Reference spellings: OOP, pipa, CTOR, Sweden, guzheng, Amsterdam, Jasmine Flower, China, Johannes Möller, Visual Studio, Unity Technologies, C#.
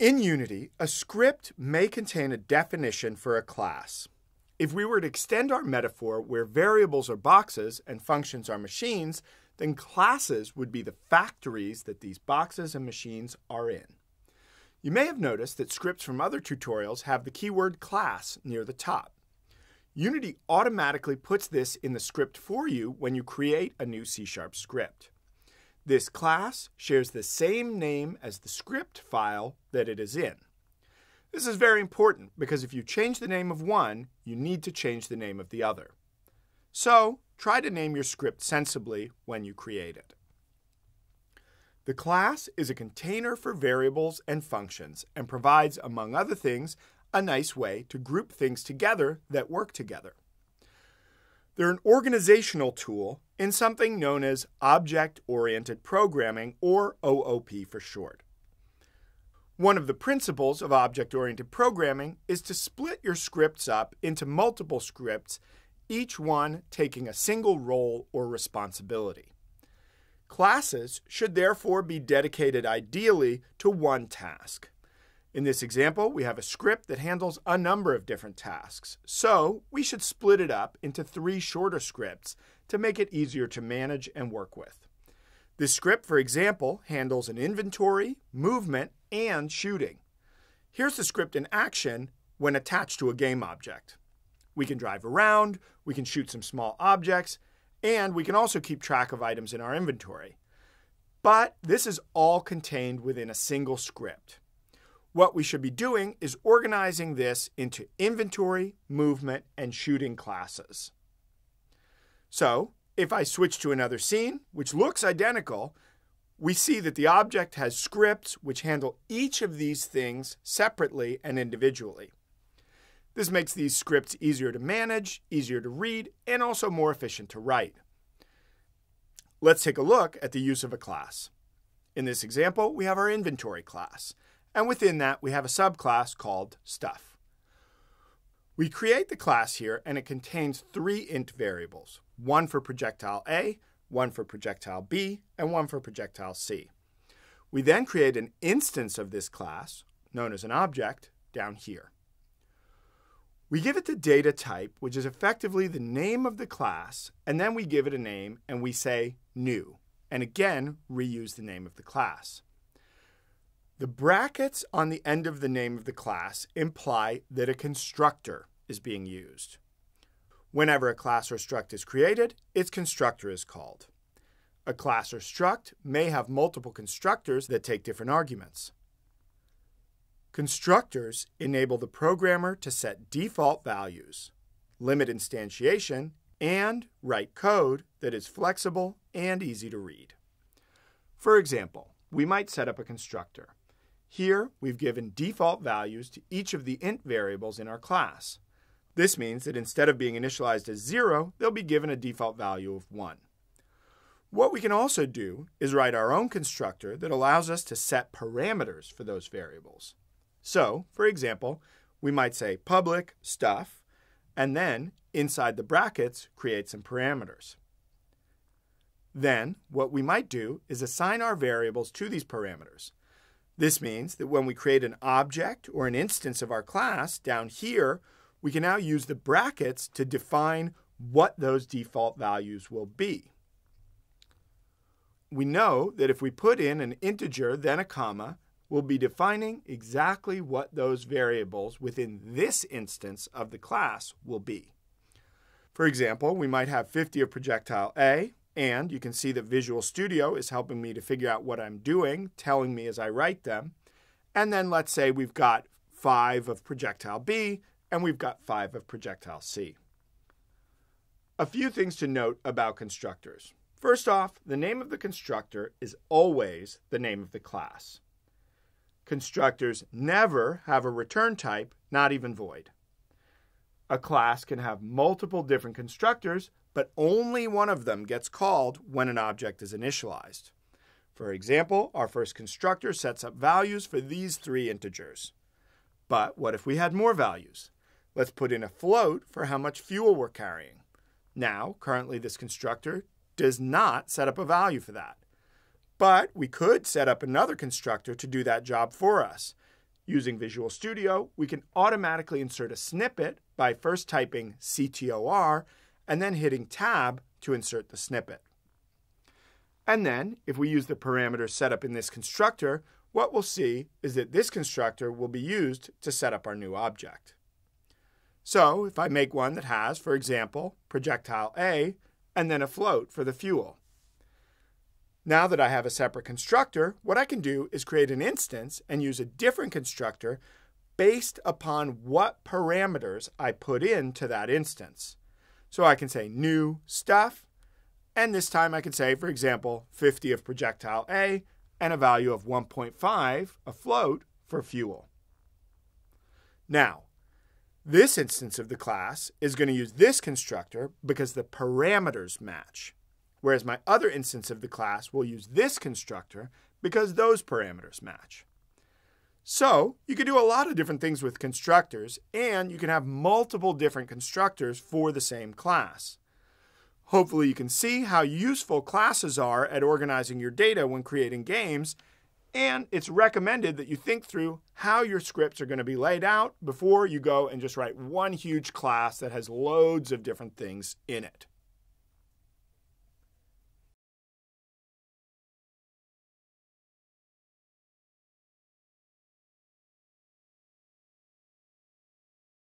In Unity, a script may contain a definition for a class. If we were to extend our metaphor where variables are boxes and functions are machines, then classes would be the factories that these boxes and machines are in. You may have noticed that scripts from other tutorials have the keyword class near the top. Unity automatically puts this in the script for you when you create a new C# script. This class shares the same name as the script file that it is in. This is very important because if you change the name of one, you need to change the name of the other. So, try to name your script sensibly when you create it. The class is a container for variables and functions and provides, among other things, a nice way to group things together that work together. They're an organizational tool in something known as Object-Oriented Programming, or OOP for short. One of the principles of Object-Oriented Programming is to split your scripts up into multiple scripts, each one taking a single role or responsibility. Classes should therefore be dedicated ideally to one task. In this example, we have a script that handles a number of different tasks, so we should split it up into three shorter scripts to make it easier to manage and work with. This script, for example, handles an inventory, movement, and shooting. Here's the script in action when attached to a game object. We can drive around, we can shoot some small objects, and we can also keep track of items in our inventory. But this is all contained within a single script. What we should be doing is organizing this into inventory, movement, and shooting classes. So, if I switch to another scene, which looks identical, we see that the object has scripts which handle each of these things separately and individually. This makes these scripts easier to manage, easier to read, and also more efficient to write. Let's take a look at the use of a class. In this example, we have our inventory class. And within that, we have a subclass called Stuff. We create the class here, and it contains three int variables, one for projectile A, one for projectile B, and one for projectile C. We then create an instance of this class, known as an object, down here. We give it the data type, which is effectively the name of the class, and then we give it a name, and we say new, and again, reuse the name of the class. The brackets on the end of the name of the class imply that a constructor is being used. Whenever a class or struct is created, its constructor is called. A class or struct may have multiple constructors that take different arguments. Constructors enable the programmer to set default values, limit instantiation, and write code that is flexible and easy to read. For example, we might set up a constructor. Here, we've given default values to each of the int variables in our class. This means that instead of being initialized as 0, they'll be given a default value of 1. What we can also do is write our own constructor that allows us to set parameters for those variables. So, for example, we might say public stuff, and then, inside the brackets, create some parameters. Then, what we might do is assign our variables to these parameters. This means that when we create an object or an instance of our class down here, we can now use the brackets to define what those default values will be. We know that if we put in an integer, then a comma, we'll be defining exactly what those variables within this instance of the class will be. For example, we might have 50 of projectile A, and you can see that Visual Studio is helping me to figure out what I'm doing, telling me as I write them. And then let's say we've got 5 of projectile B, and we've got 5 of projectile C. A few things to note about constructors. First off, the name of the constructor is always the name of the class. Constructors never have a return type, not even void. A class can have multiple different constructors, but only one of them gets called when an object is initialized. For example, our first constructor sets up values for these three integers. But what if we had more values? Let's put in a float for how much fuel we're carrying. Now, currently this constructor does not set up a value for that. But we could set up another constructor to do that job for us. Using Visual Studio, we can automatically insert a snippet by first typing CTOR and then hitting Tab to insert the snippet. And then, if we use the parameter set up in this constructor, what we'll see is that this constructor will be used to set up our new object. So, if I make one that has, for example, projectile A, and then a float for the fuel. Now that I have a separate constructor, what I can do is create an instance and use a different constructor based upon what parameters I put into that instance. So I can say new stuff, and this time I can say, for example, 50 of projectile A and a value of 1.5, a float, for fuel. Now, this instance of the class is going to use this constructor because the parameters match, whereas my other instance of the class will use this constructor because those parameters match. So, you can do a lot of different things with constructors, and you can have multiple different constructors for the same class. Hopefully you can see how useful classes are at organizing your data when creating games, and it's recommended that you think through how your scripts are going to be laid out before you go and just write one huge class that has loads of different things in it.